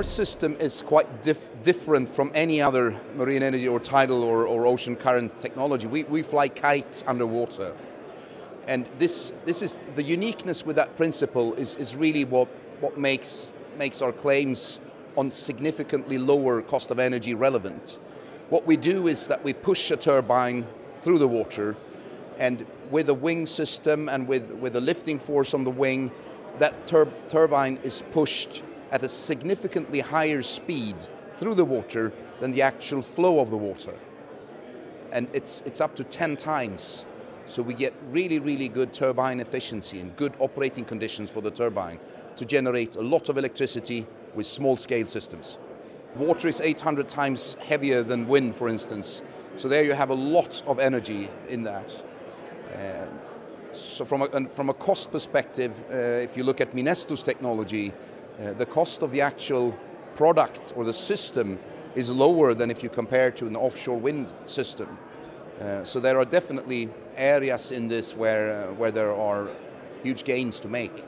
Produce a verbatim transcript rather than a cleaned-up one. our system is quite dif different from any other marine energy or tidal or, or ocean current technology. We, we fly kites underwater. And this, this is the uniqueness with that principle is, is really what, what makes, makes our claims on significantly lower cost of energy relevant. What we do is that we push a turbine through the water, and with a wing system and with, with a lifting force on the wing, that tur turbine is pushed at a significantly higher speed through the water than the actual flow of the water. And it's, it's up to ten times. So we get really, really good turbine efficiency and good operating conditions for the turbine to generate a lot of electricity with small-scale systems. Water is eight hundred times heavier than wind, for instance. So there you have a lot of energy in that. Uh, so from a, from a cost perspective, uh, if you look at Minesto's technology, Uh, the cost of the actual product or the system is lower than if you compare to an offshore wind system. Uh, so there are definitely areas in this where, uh, where there are huge gains to make.